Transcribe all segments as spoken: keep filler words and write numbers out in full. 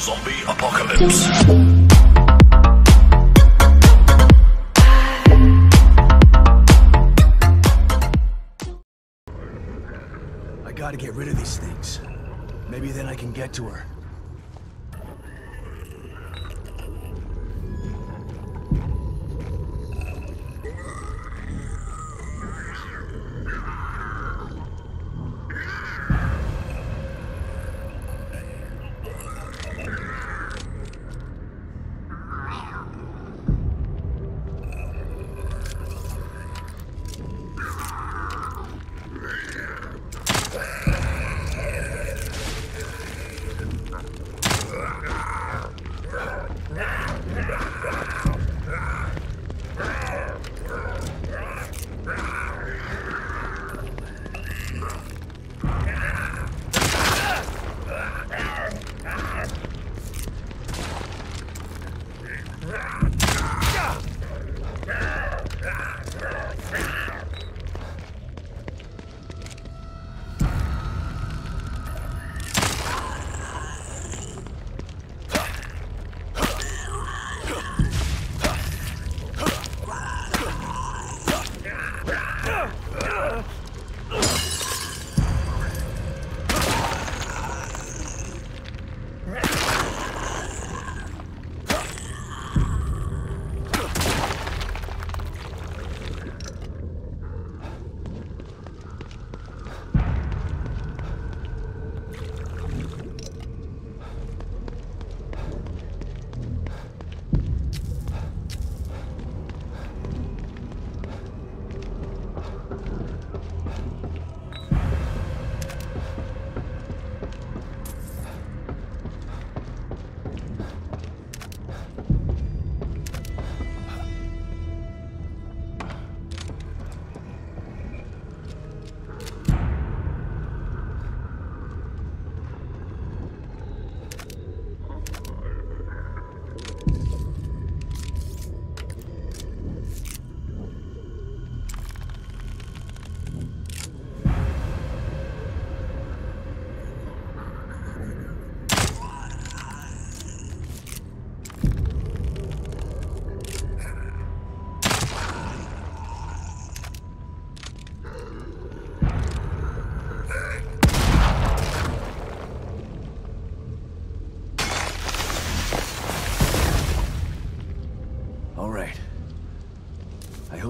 Zombie apocalypse. I gotta get rid of these things. Maybe then I can get to her.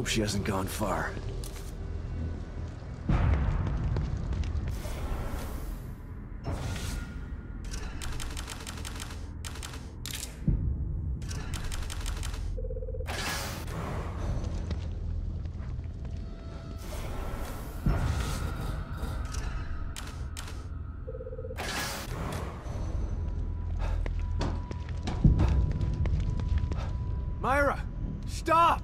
She hasn't gone far. Myra, stop!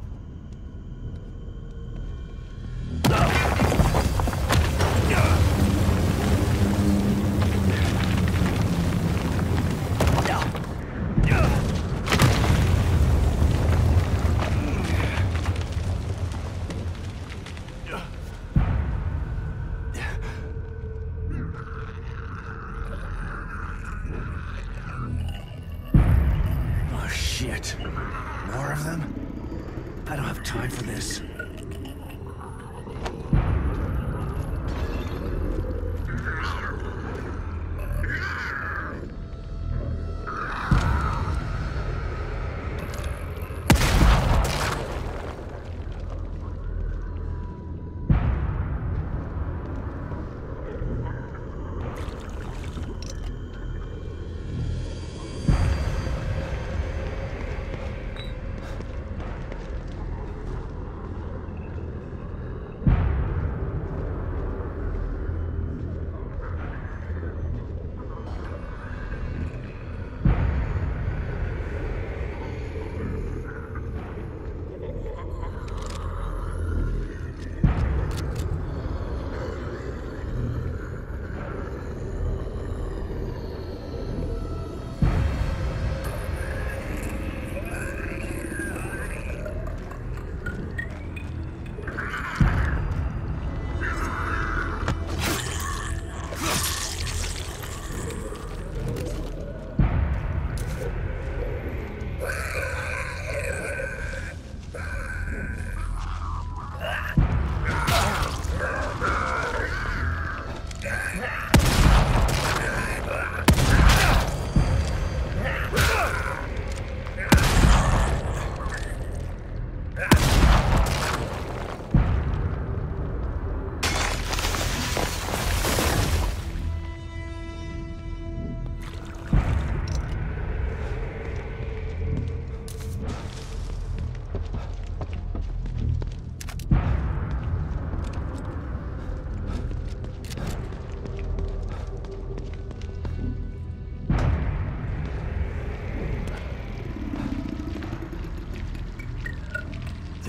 More of them? I don't have time for this.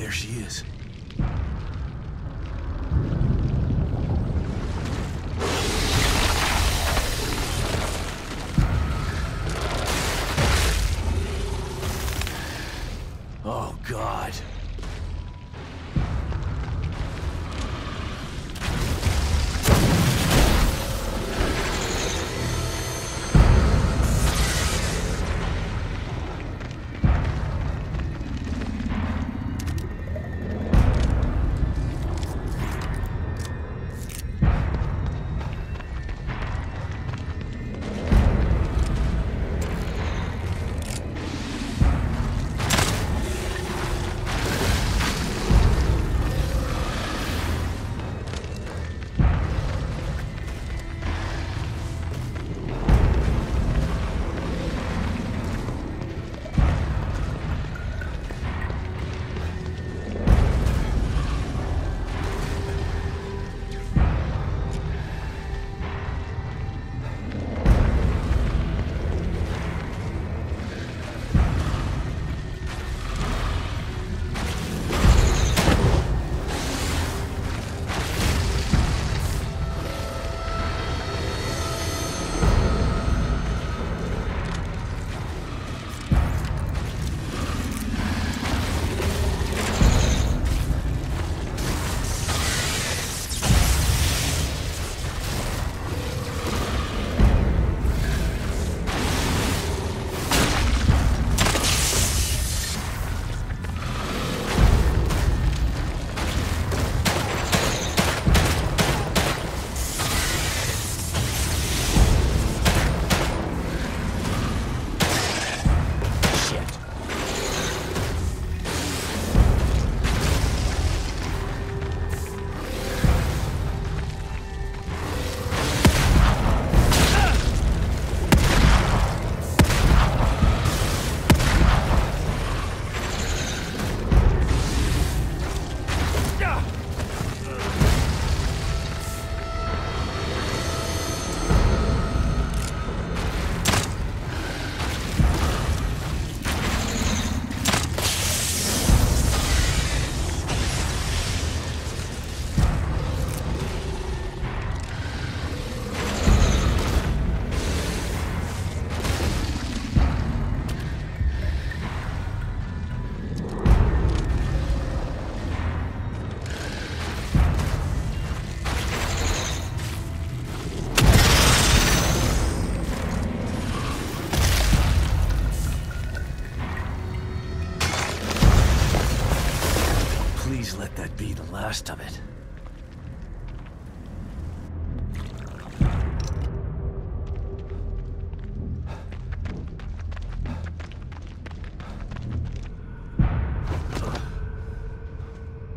There she is. Oh, God. Last of it.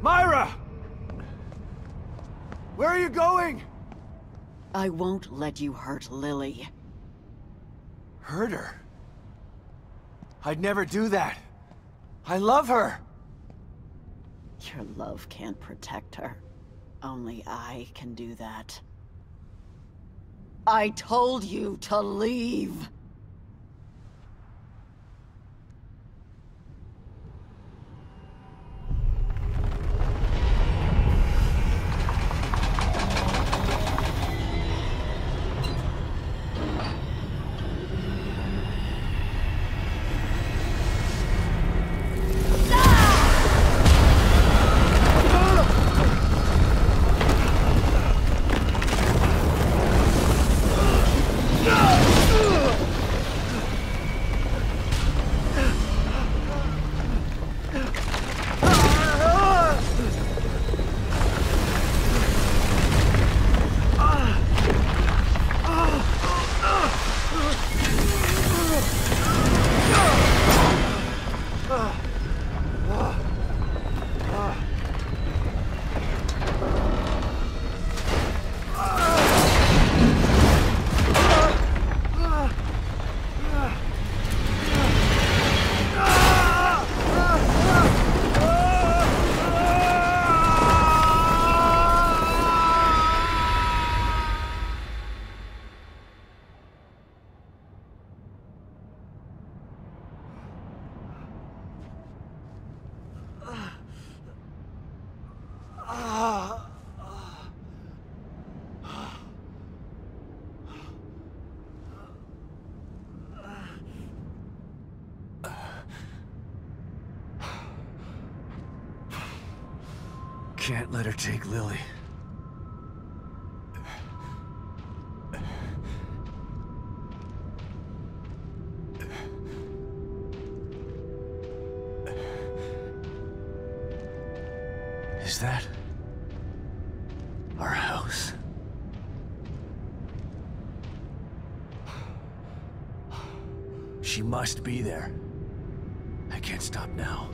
Myra! Where are you going? I won't let you hurt Lily. Hurt her? I'd never do that. I love her. Your love can't protect her. Only I can do that. I told you to leave! Ugh! Can't let her take Lily. Is that our house? She must be there. I can't stop now.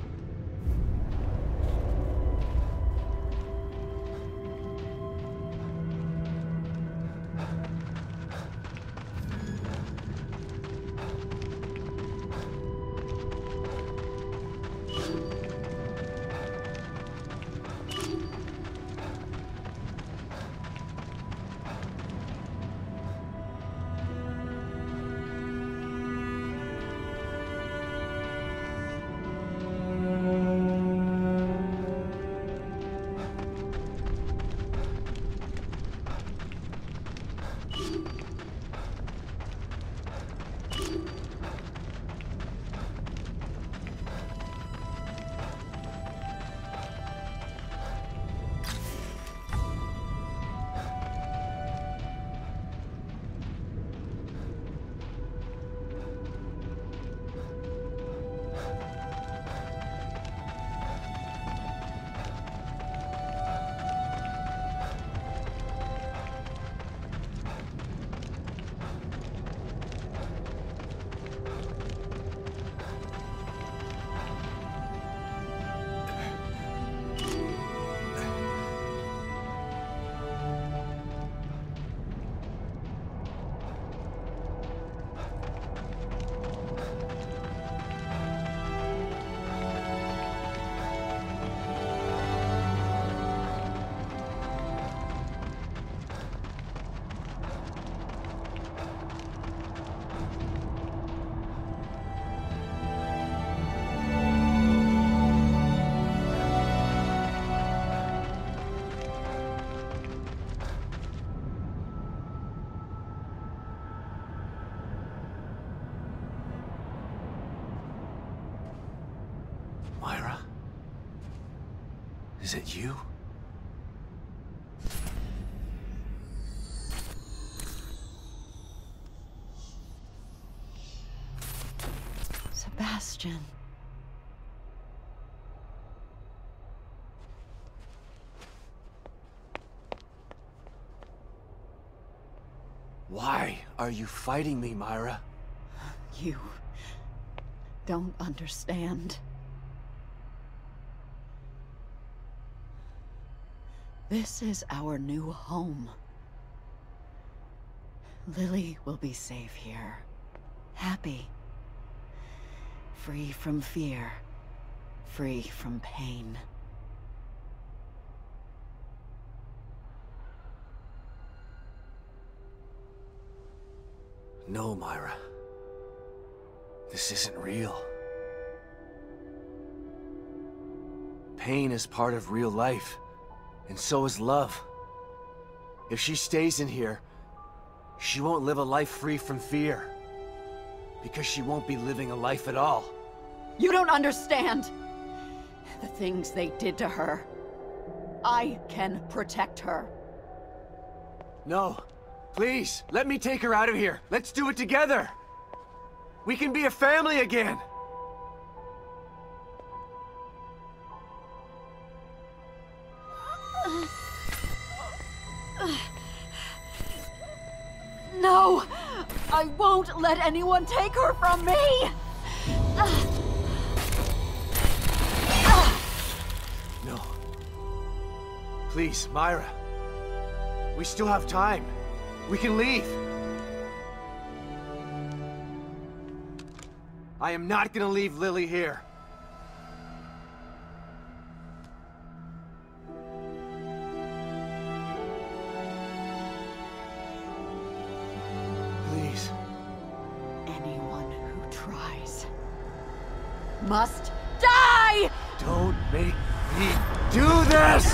Myra? Is it you? Sebastian. Why are you fighting me, Myra? You don't understand. This is our new home. Lily will be safe here. Happy. Free from fear. Free from pain. No, Myra. This isn't real. Pain is part of real life. And so is love. If she stays in here, she won't live a life free from fear. Because she won't be living a life at all. You don't understand the things they did to her. I can protect her. No. Please, let me take her out of here. Let's do it together. We can be a family again. No! I won't let anyone take her from me! No. Please, Myra. We still have time. We can leave. I am not gonna leave Lily here. Must die! Don't make me do this!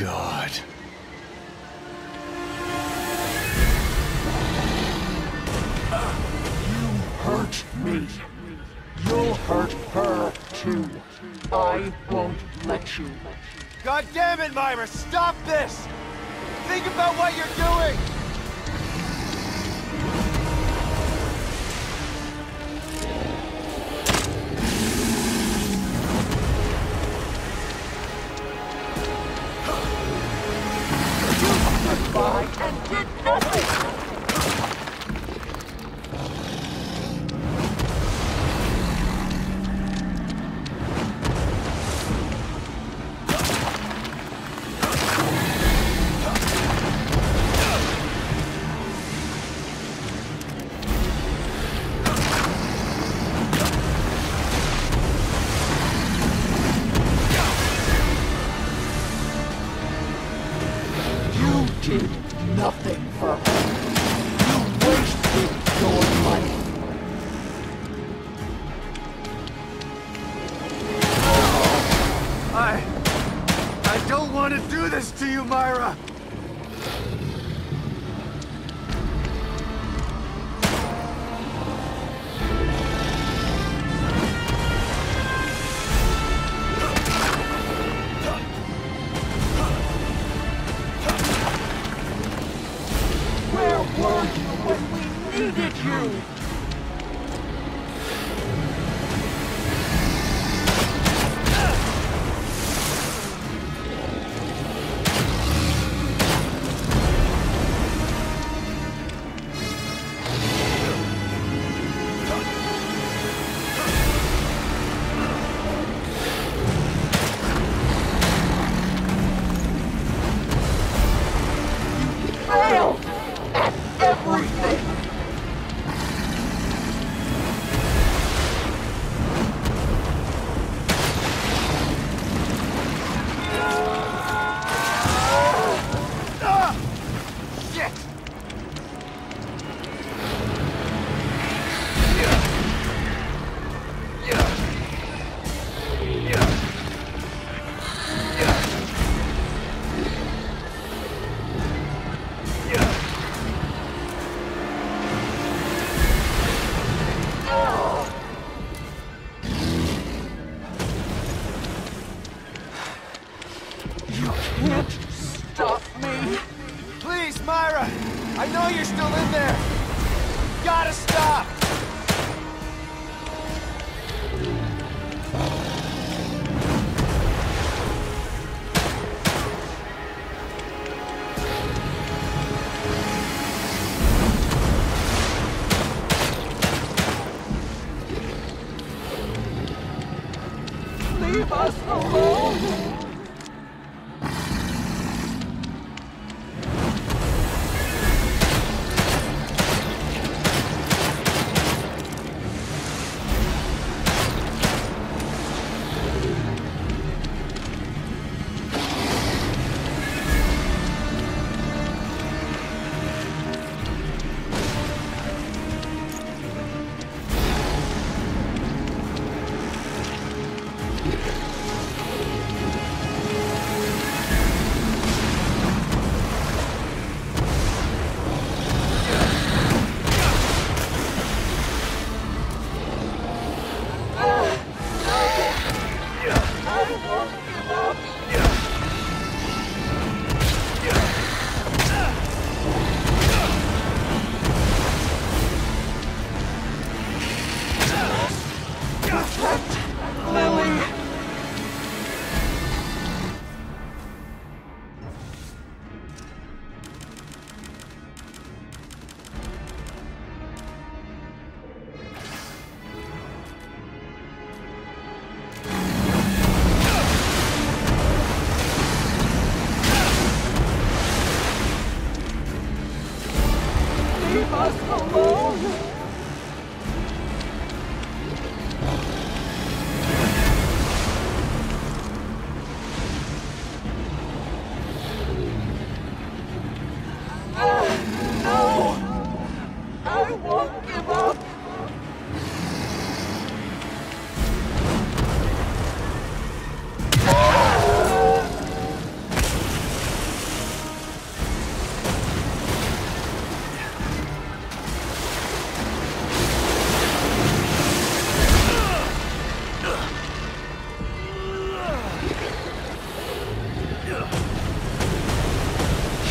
God. You hurt me. You'll hurt her, too. I won't let you. God damn it, Myra! Stop this! Think about what you're doing!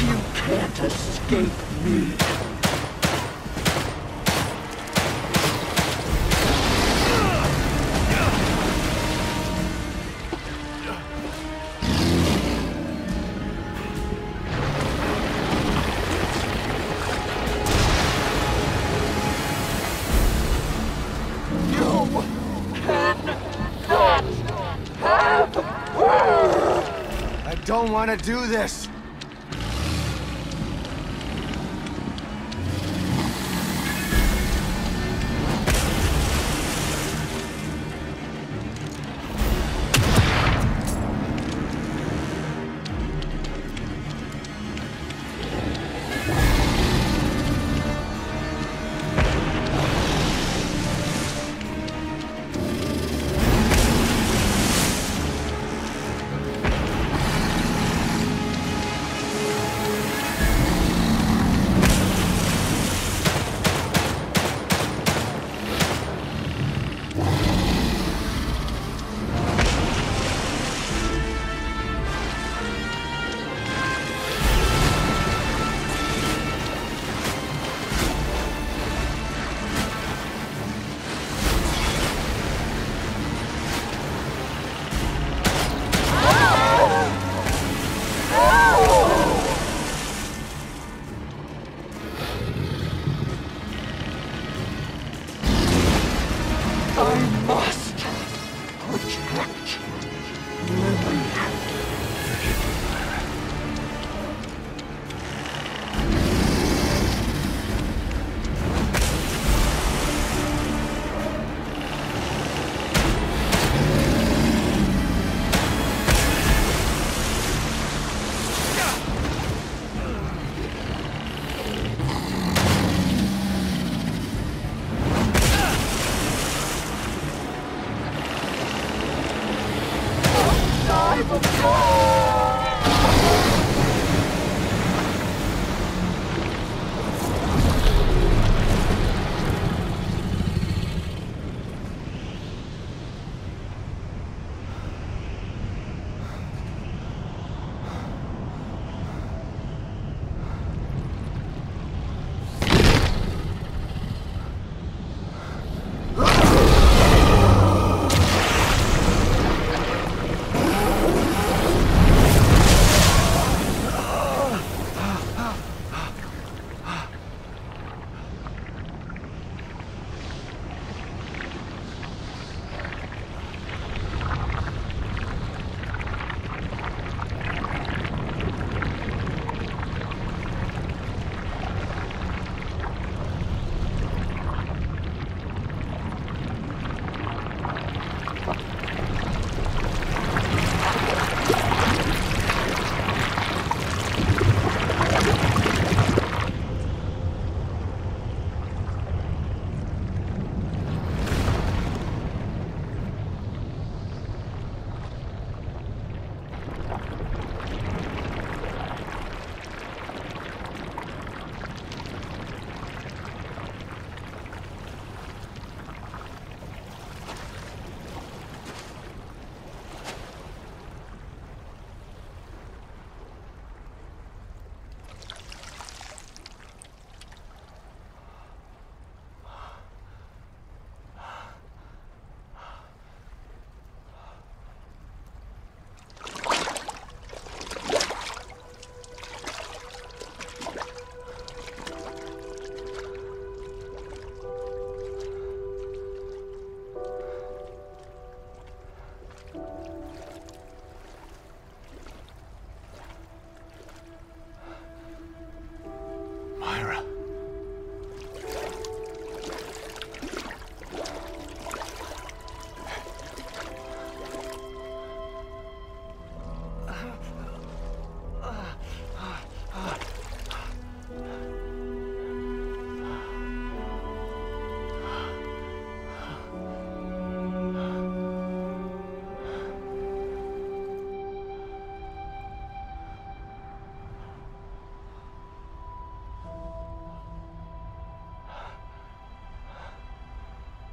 You can't escape me. I don't want to do this.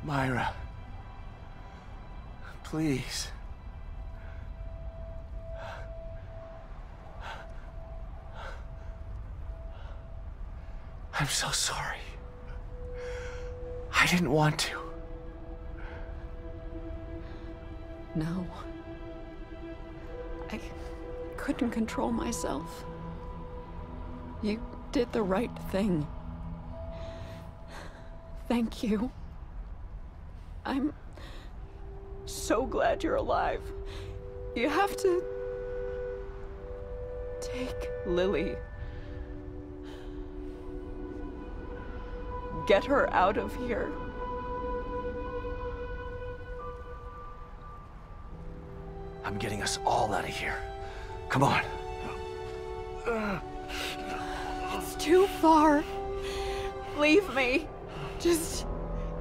Myra, please. I'm so sorry. I didn't want to. No. I couldn't control myself. You did the right thing. Thank you. I'm so glad you're alive. You have to take Lily. Get her out of here. I'm getting us all out of here. Come on. It's too far. Leave me. Just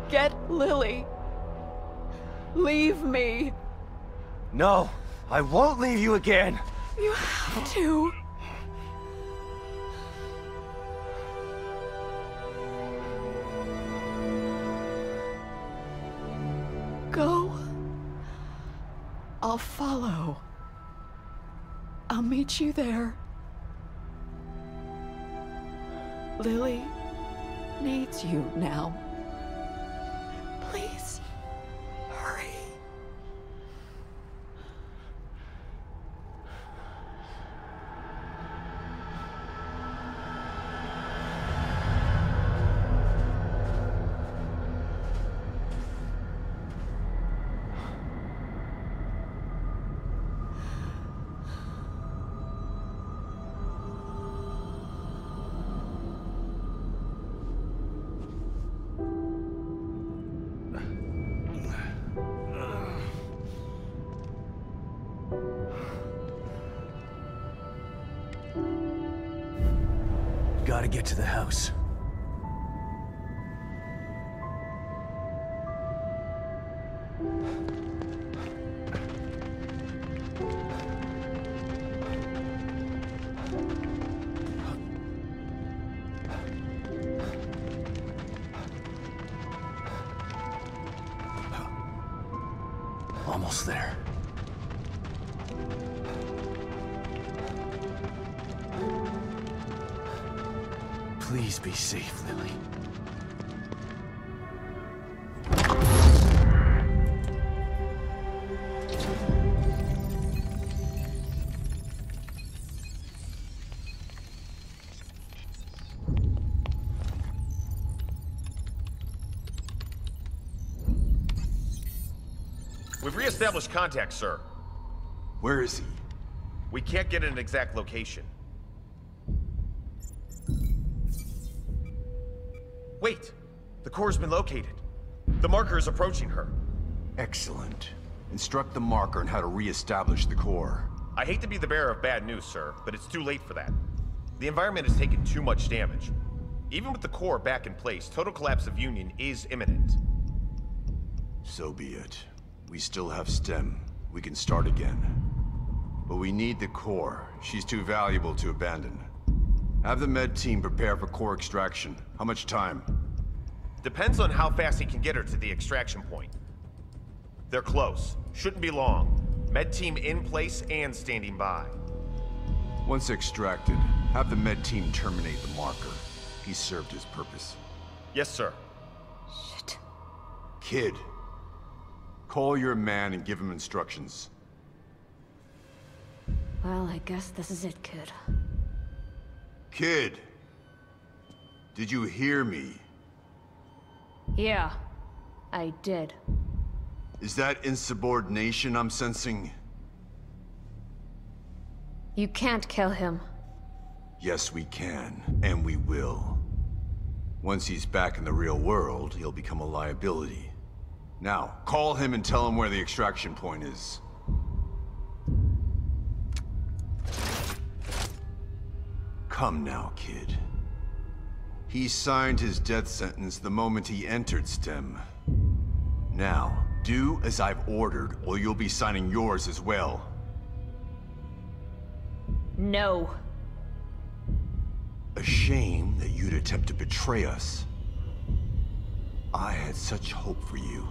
get Lily. Leave me. No, I won't leave you again. You have to. Go. I'll follow. I'll meet you there. Lily needs you now. Please, hurry. Gotta get to the house. Almost there. Please be safe, Lily. We've reestablished contact, sir. Where is he? We can't get an exact location. Wait! The core's been located. The marker is approaching her. Excellent. Instruct the marker on how to re-establish the core. I hate to be the bearer of bad news, sir, but it's too late for that. The environment has taken too much damage. Even with the core back in place, total collapse of Union is imminent. So be it. We still have STEM. We can start again. But we need the core. She's too valuable to abandon. Have the med team prepare for core extraction. How much time? Depends on how fast he can get her to the extraction point. They're close. Shouldn't be long. Med team in place and standing by. Once extracted, have the med team terminate the marker. He served his purpose. Yes, sir. Shit. Kid, call your man and give him instructions. Well, I guess this is it, kid. Kid, did you hear me? Yeah, I did. Is that insubordination I'm sensing? You can't kill him. Yes, we can, and we will. Once he's back in the real world, he'll become a liability. Now, call him and tell him where the extraction point is. Come now, kid. He signed his death sentence the moment he entered STEM. Now, do as I've ordered, or you'll be signing yours as well. No. A shame that you'd attempt to betray us. I had such hope for you.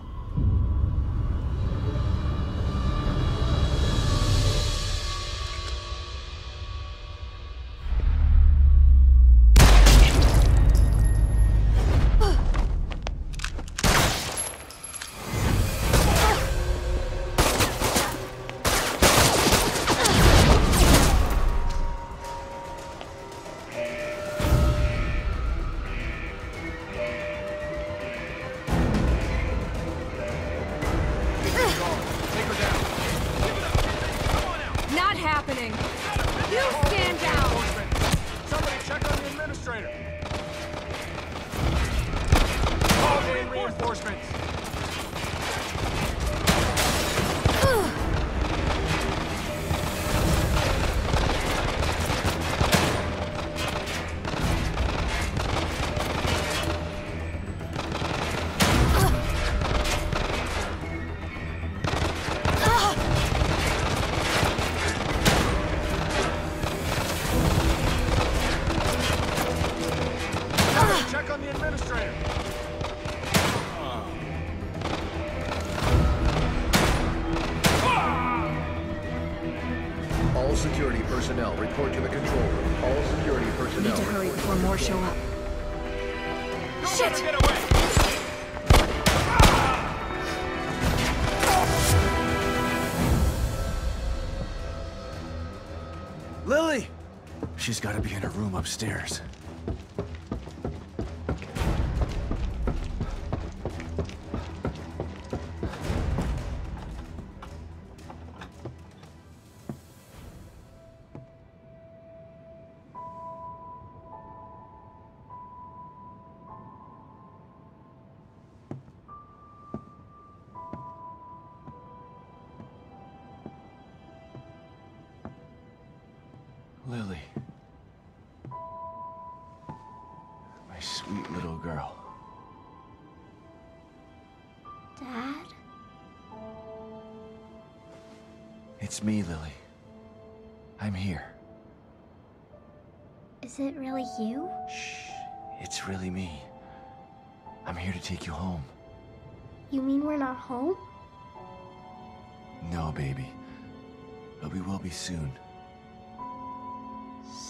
reinforcements. She's got to be in her room upstairs. Lily. Sweet little girl. Dad? It's me, Lily. I'm here. Is it really you? Shh. It's really me. I'm here to take you home. You mean we're not home? No, baby. But we will be soon.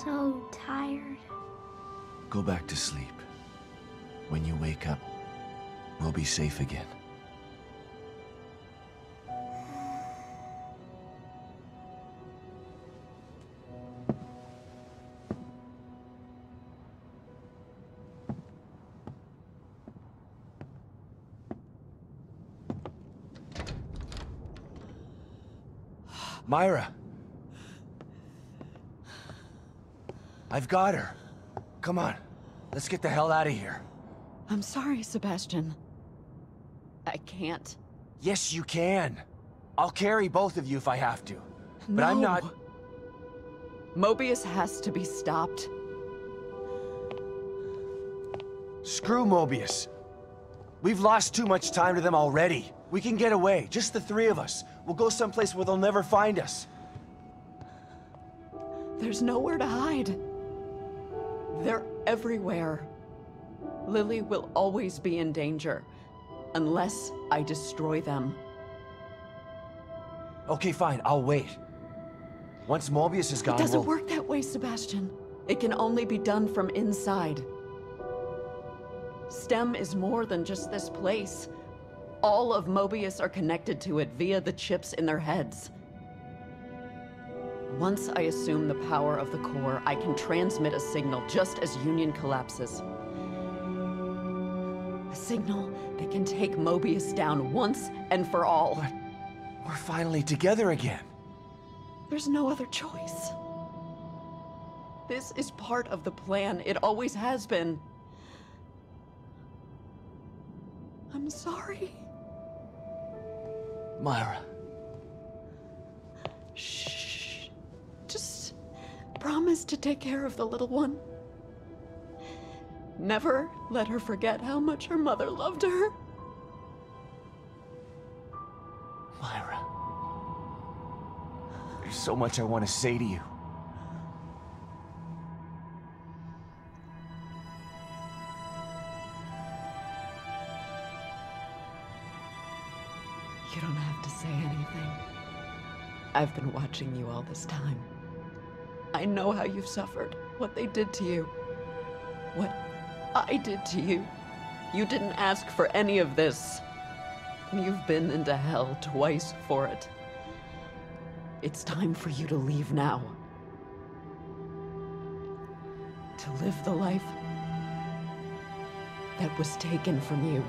So tired. Go back to sleep. When you wake up, we'll be safe again. Myra! I've got her. Come on, let's get the hell out of here. I'm sorry, Sebastian. I can't. Yes, you can. I'll carry both of you if I have to. No. But I'm not... Mobius has to be stopped. Screw Mobius. We've lost too much time to them already. We can get away, just the three of us. We'll go someplace where they'll never find us. There's nowhere to hide. They're everywhere. Lily will always be in danger, unless I destroy them. Okay, fine. I'll wait. Once Mobius is gone, it doesn't we'll... work that way, Sebastian. It can only be done from inside. STEM is more than just this place. All of Mobius are connected to it via the chips in their heads. Once I assume the power of the core, I can transmit a signal just as Union collapses. A signal that can take Mobius down once and for all. But we're finally together again. There's no other choice. This is part of the plan. It always has been. I'm sorry. Myra. Shh. Just promise to take care of the little one. Never let her forget how much her mother loved her. Myra. There's so much I want to say to you. You don't have to say anything. I've been watching you all this time. I know how you've suffered, what they did to you. What I did to you. You didn't ask for any of this. You've been into hell twice for it. It's time for you to leave now. To live the life that was taken from you.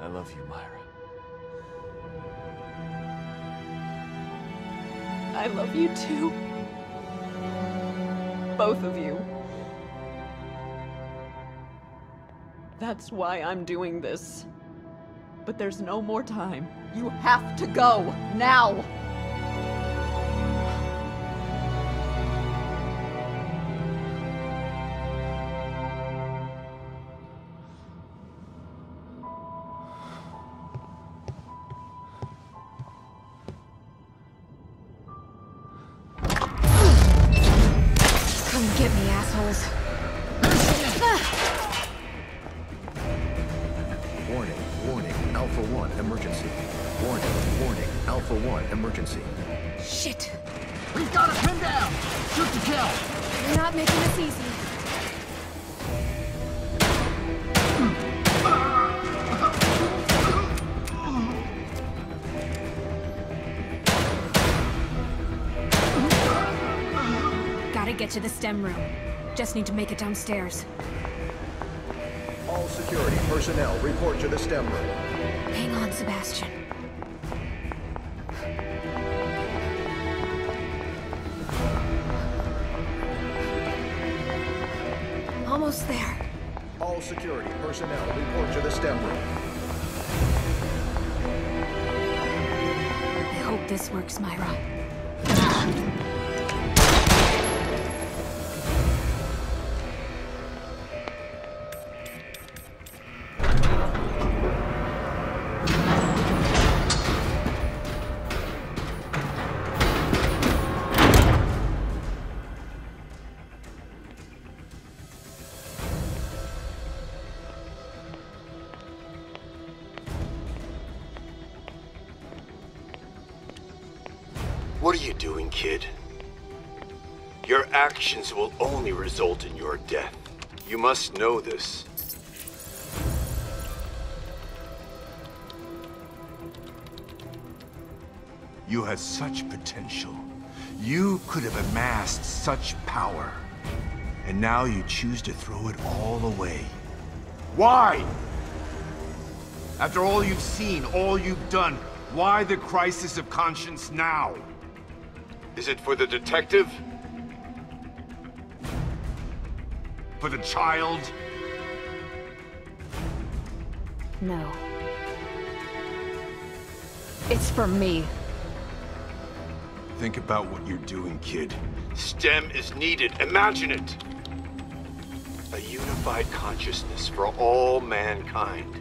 I love you, Myra. I love you too. both of you. That's why I'm doing this. But there's no more time. You have to go, now! To the STEM room. Just need to make it downstairs. All security personnel report to the STEM room. Hang on, Sebastian. Almost there. All security personnel report to the STEM room. I hope this works, Myra. What are you doing, kid? Your actions will only result in your death. You must know this. You have such potential. You could have amassed such power. And now you choose to throw it all away. Why? After all you've seen, all you've done, why the crisis of conscience now? Is it for the detective? For the child? No. It's for me. Think about what you're doing, kid. STEM is needed. Imagine it! A unified consciousness for all mankind.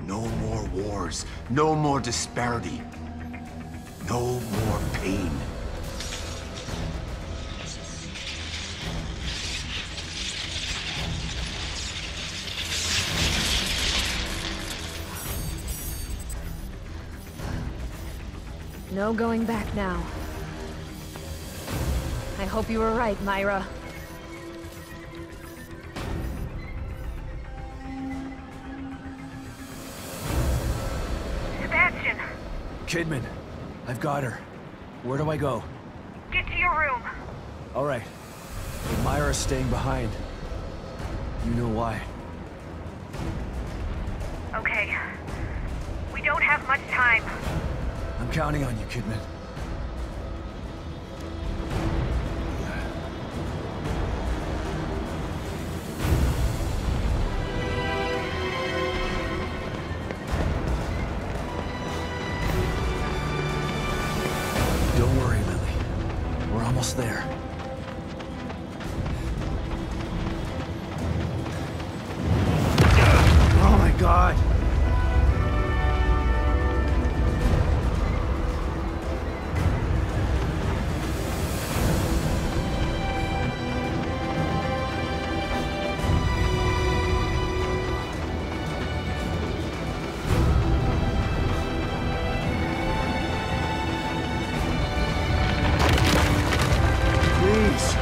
No more wars. No more disparity. No more pain. No going back now. I hope you were right, Myra. Sebastian! Kidman, I've got her. Where do I go? Get to your room. Alright. But Myra's staying behind. You know why. Okay. We don't have much time. I'm counting on you, Kidman. Don't worry, Lily. We're almost there. Oh my God! It's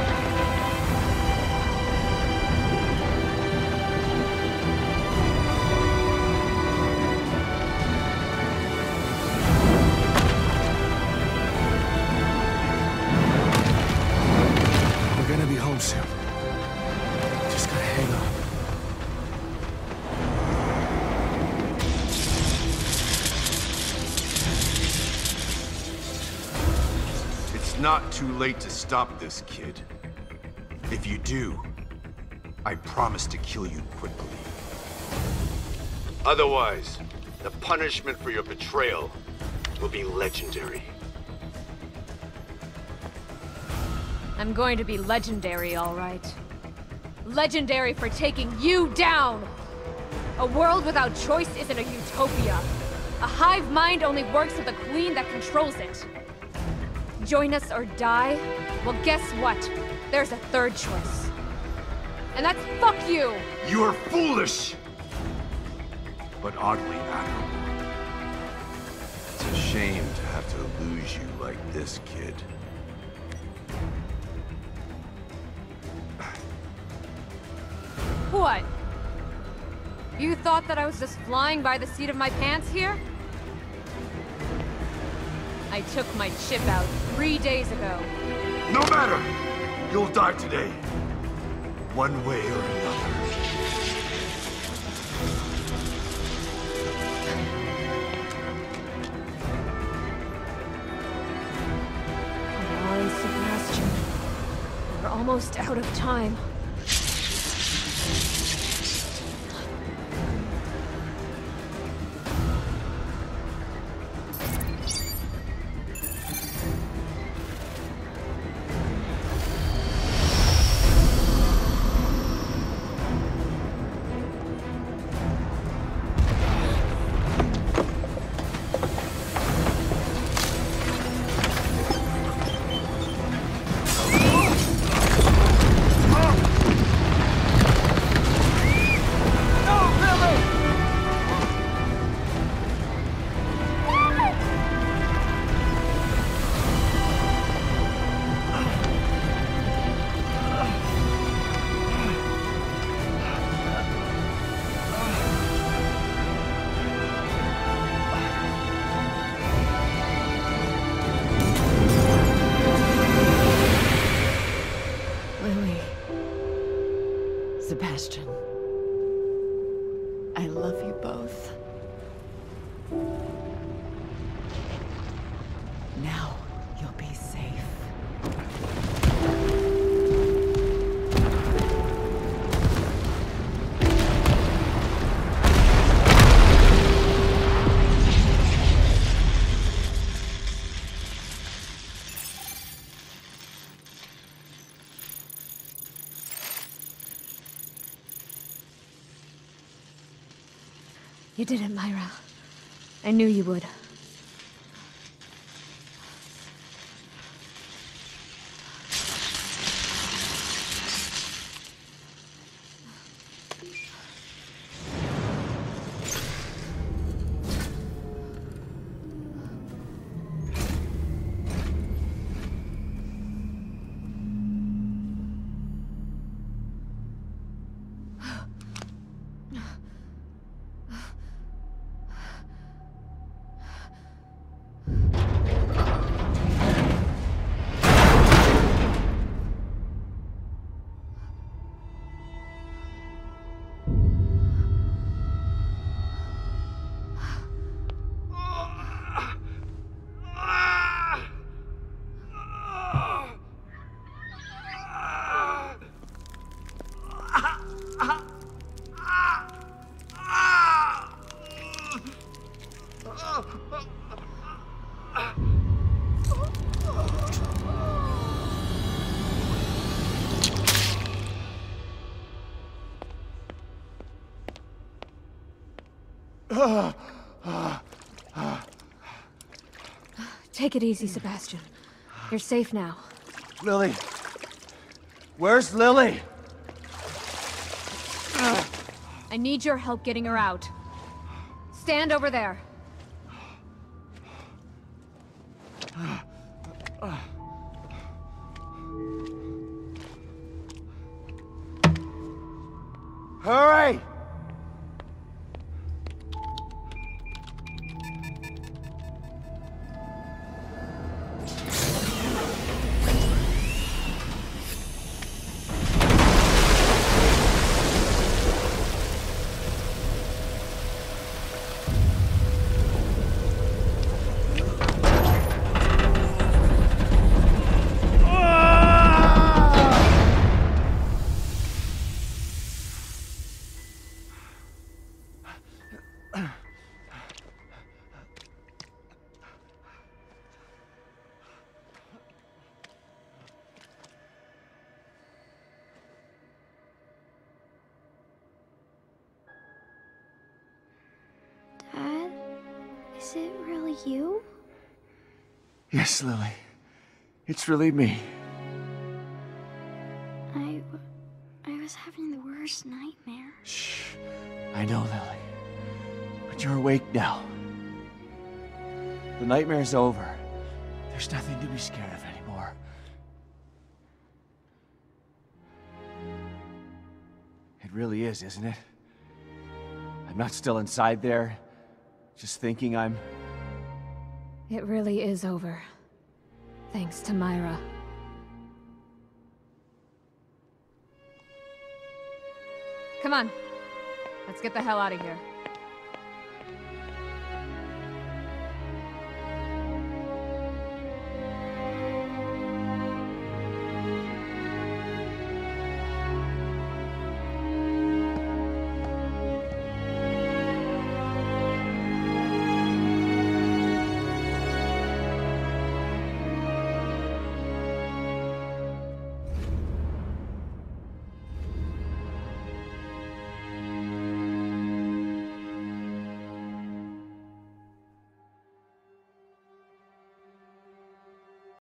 not too late to stop this, kid. If you do, I promise to kill you quickly. Otherwise, the punishment for your betrayal will be legendary. I'm going to be legendary, all right. Legendary for taking you down! A world without choice isn't a utopia. A hive mind only works with a queen that controls it. Join us or die? Well, guess what? There's a third choice. And that's fuck you! You are foolish! But oddly admirable. It's a shame to have to lose you like this, kid. What? You thought that I was just flying by the seat of my pants here? I took my chip out three days ago. No matter! You'll die today. One way or another. Come on, Sebastian. We're almost out of time. Sebastian, I love you both. Now you'll be safe. You did it, Myra. I knew you would. Take it easy, Sebastian. You're safe now. Lily. Where's Lily? I need your help getting her out. Stand over there. Hurry! really you? Yes, Lily. It's really me. I... I was having the worst nightmare. Shh. I know, Lily. But you're awake now. The nightmare's over. There's nothing to be scared of anymore. It really is, isn't it? I'm not still inside there, just thinking I'm... It really is over. Thanks to Myra. Come on. Let's get the hell out of here.